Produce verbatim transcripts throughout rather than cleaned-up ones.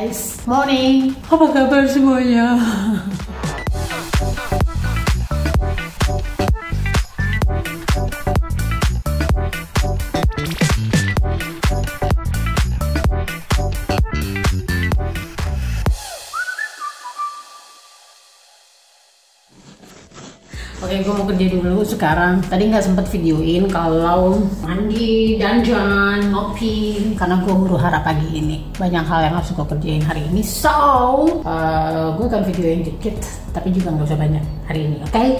guys. Morning. Apa kabar semuanya? Oke, gue mau kerja dulu sekarang. Tadi nggak sempet videoin kalau mandi, dandan, ngopi, karena gue huru hara pagi ini. Banyak hal yang harus gue kerjain hari ini. So, uh, gue akan videoin dikit, tapi juga nggak usah banyak hari ini, oke? Okay?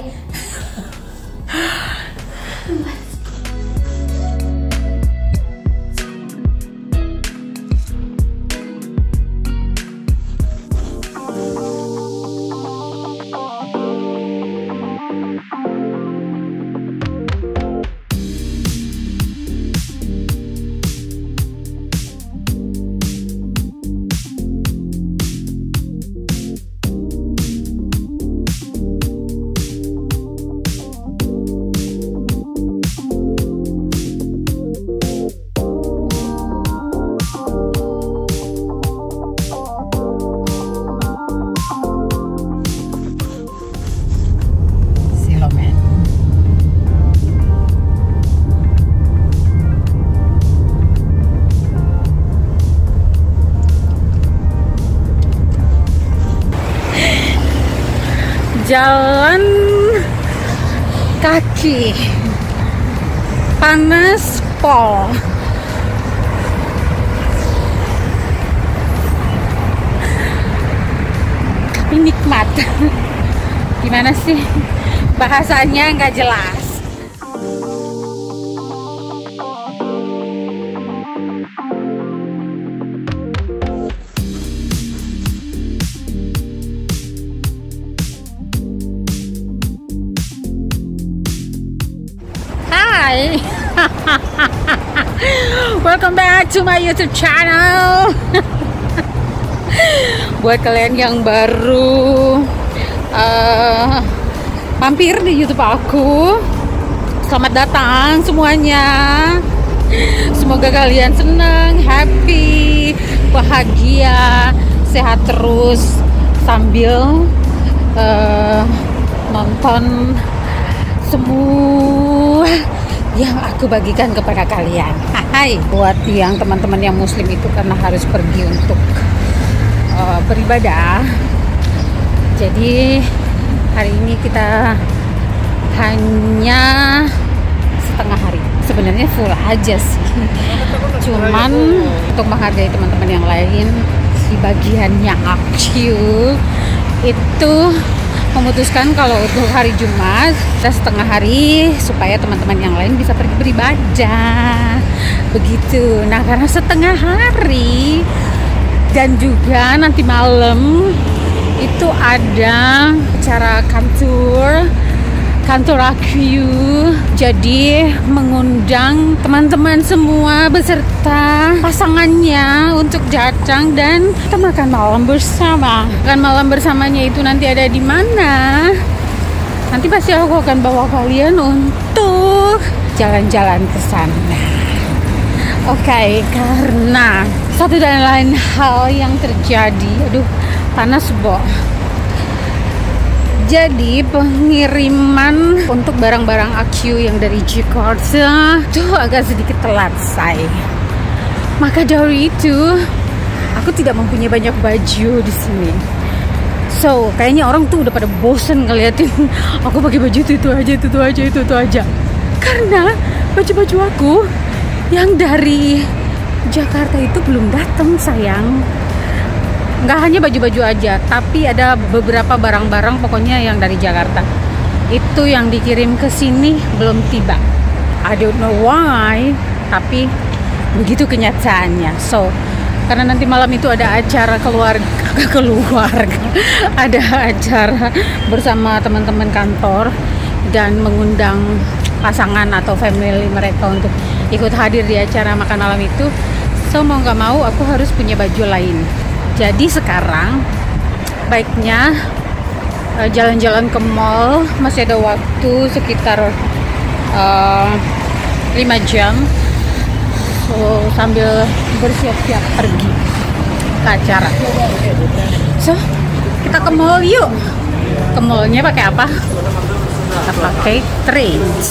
Jalan kaki panas pol. Tapi nikmat. Gimana sih bahasanya nggak jelas. Welcome back to my YouTube channel. Buat kalian yang baru uh, mampir di YouTube aku, selamat datang semuanya. Semoga kalian senang, happy, bahagia, sehat terus sambil uh, nonton semua yang aku bagikan kepada kalian. Hai, buat yang teman-teman yang muslim itu karena harus pergi untuk uh, beribadah. Jadi hari ini kita hanya setengah hari. Sebenarnya full aja sih. Cuman untuk menghargai teman-teman yang lain, di bagian yang aku itu memutuskan kalau untuk hari Jumat kita setengah hari supaya teman-teman yang lain bisa pergi beribadah begitu. Nah, karena setengah hari dan juga nanti malam itu ada acara kantor kantor aku, jadi mengundang teman-teman semua beserta pasangannya untuk datang dan kita makan malam bersama. Makan malam bersamanya itu nanti ada di mana? Nanti pasti aku akan bawa kalian untuk jalan-jalan ke sana. Oke, okay, karena satu dan lain hal yang terjadi, aduh panas boh. Jadi pengiriman untuk barang-barang aku yang dari Jakarta tuh agak sedikit telat, say. Maka dari itu aku tidak mempunyai banyak baju di sini. So kayaknya orang tuh udah pada bosen ngeliatin aku pakai baju itu, itu aja, itu, itu aja, itu, itu aja. Karena baju-baju aku yang dari Jakarta itu belum datang, sayang. Nggak hanya baju-baju aja, tapi ada beberapa barang-barang pokoknya yang dari Jakarta itu yang dikirim ke sini belum tiba. I don't know why, tapi begitu kenyataannya. So, karena nanti malam itu ada acara keluarga, keluarga ada acara bersama teman-teman kantor dan mengundang pasangan atau family mereka untuk ikut hadir di acara makan malam itu. So, mau nggak mau aku harus punya baju lain. Jadi sekarang baiknya jalan-jalan ke mall, masih ada waktu sekitar uh, lima jam, so, sambil bersiap-siap pergi. ke acara. So, kita ke mall yuk. Ke mallnya pakai apa? Kita pakai trains.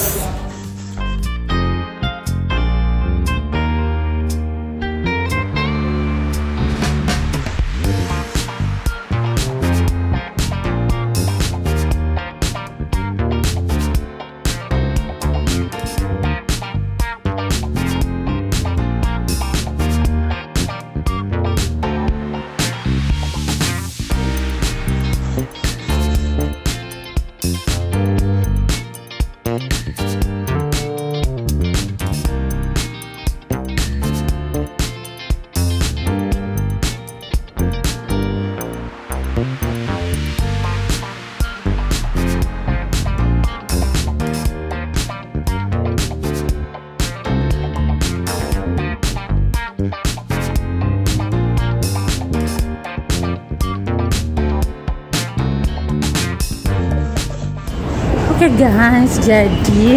Oke okay guys, jadi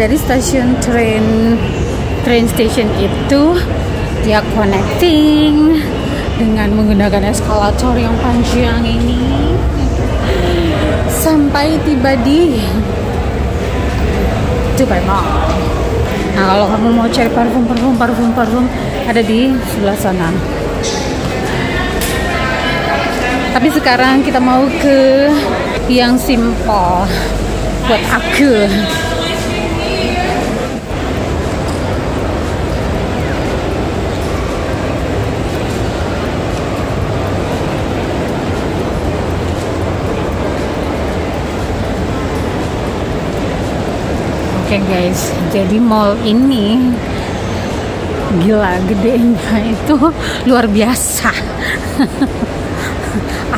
dari stasiun train train station itu dia connecting dengan menggunakan eskalator yang panjang ini sampai tiba di Dubai Mall. Nah, kalau kamu mau cari parfum parfum parfum parfum ada di sebelah sana. Tapi sekarang kita mau ke yang simple buat aku. Oke okay guys, jadi mall ini gila gedenya itu luar biasa.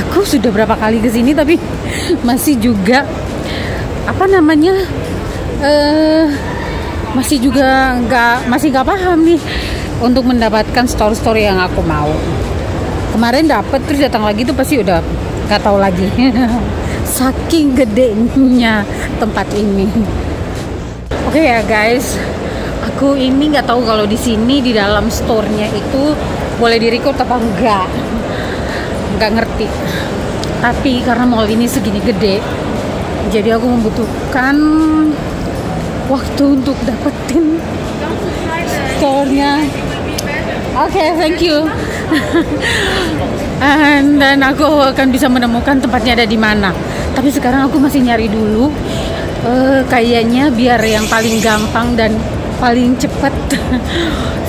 Aku sudah berapa kali kesini tapi masih juga apa namanya uh, masih juga nggak masih nggak paham nih untuk mendapatkan store-store yang aku mau. Kemarin dapet terus datang lagi tuh pasti udah nggak tahu lagi. Saking gedenya tempat ini. Oke okay ya guys, aku ini nggak tahu kalau di sini di dalam store-nya itu boleh direkod apa enggak, nggak ngerti. Tapi karena mall ini segini gede, jadi aku membutuhkan waktu untuk dapetin store-nya. Oke, okay, thank you. And dan aku akan bisa menemukan tempatnya ada di mana. Tapi sekarang aku masih nyari dulu. Uh, kayaknya biar yang paling gampang dan paling cepat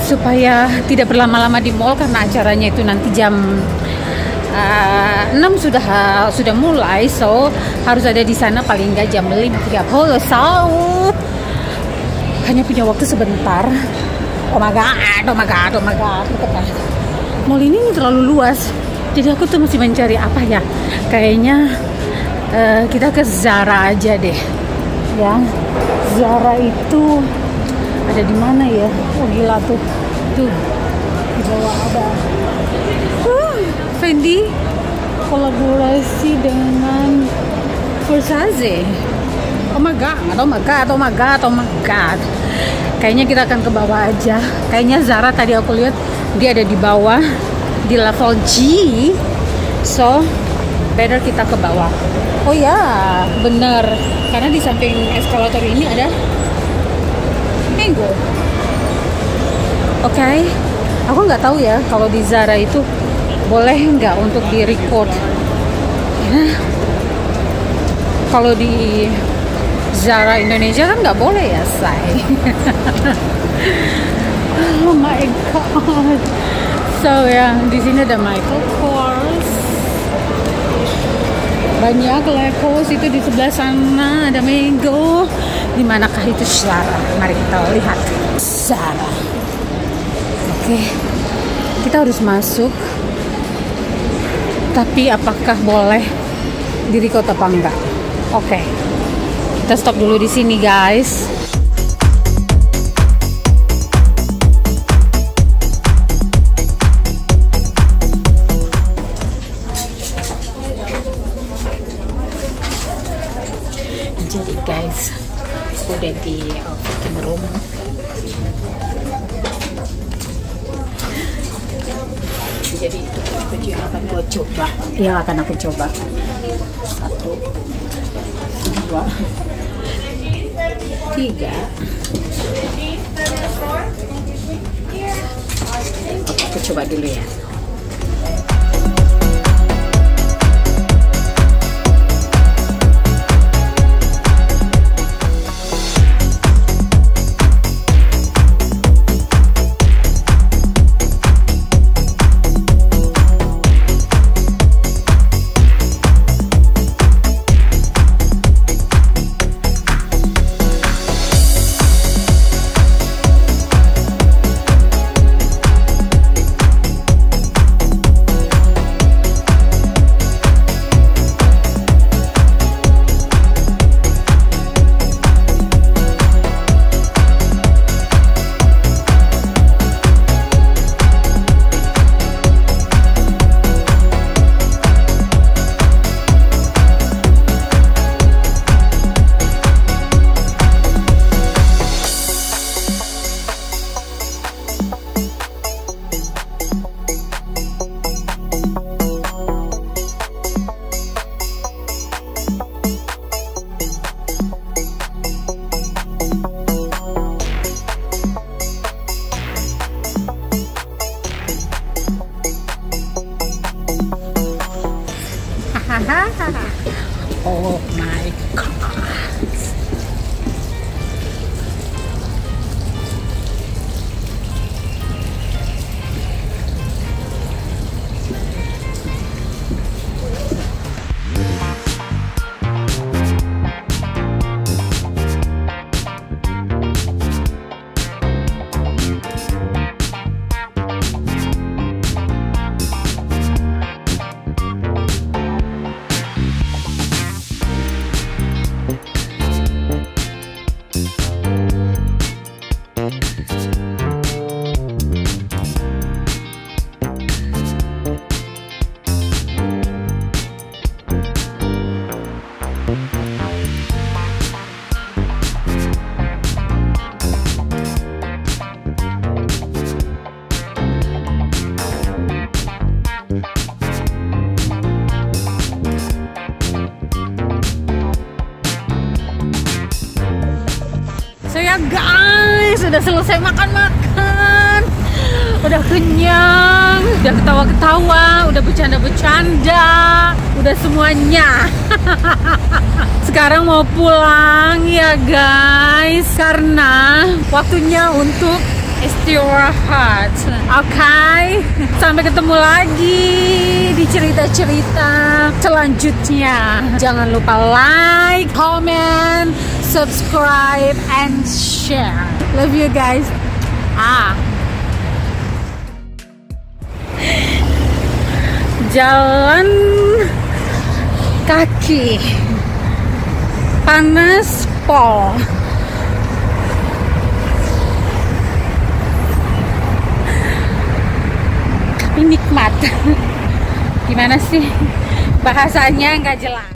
supaya tidak berlama-lama di mall karena acaranya itu nanti jam Uh, enam sudah uh, sudah mulai, so harus ada di sana paling nggak jam lima tiga puluh. So hanya punya waktu sebentar. Oh my god, oh my god, oh my god. Mall ini terlalu luas, jadi aku tuh masih mencari apa ya. Kayaknya uh, kita ke Zara aja deh. Ya, Zara itu ada di mana ya? Oh gila tuh, tuh di bawah ada. Fendi kolaborasi dengan Versace. Oh my god, oh my god, oh my god, oh my god. Kayaknya kita akan ke bawah aja. Kayaknya Zara tadi aku lihat dia ada di bawah di level G. So, better kita ke bawah. Oh ya, yeah, bener. Karena di samping eskalator ini ada Mango. Oke. Okay. Aku nggak tahu ya kalau di Zara itu boleh nggak untuk direcord ya. Kalau di Zara Indonesia kan nggak boleh ya say. Oh my god, so ya di sini ada Michael Kors, banyak lekos itu di sebelah sana ada Mango. Dimanakah itu Zara? Mari kita lihat Zara. Oke okay. Kita harus masuk. Tapi apakah boleh direkod apa enggak? Oke, okay. Kita stop dulu di sini guys. Jadi guys, udah di fitting room. Jadi itu baju yang akan gue coba, yang akan aku coba. Satu, dua, tiga. Aku coba dulu ya. Oh my God. Guys, sudah selesai makan-makan, udah kenyang, udah ketawa-ketawa, udah bercanda-bercanda, udah semuanya. Sekarang mau pulang ya guys, karena waktunya untuk istirahat. Oke, okay. Sampai ketemu lagi di cerita-cerita selanjutnya. Jangan lupa like, comment, subscribe, and share. Love you guys. Ah, jalan kaki panas pol. Nikmat. Gimana sih bahasanya nggak jelas.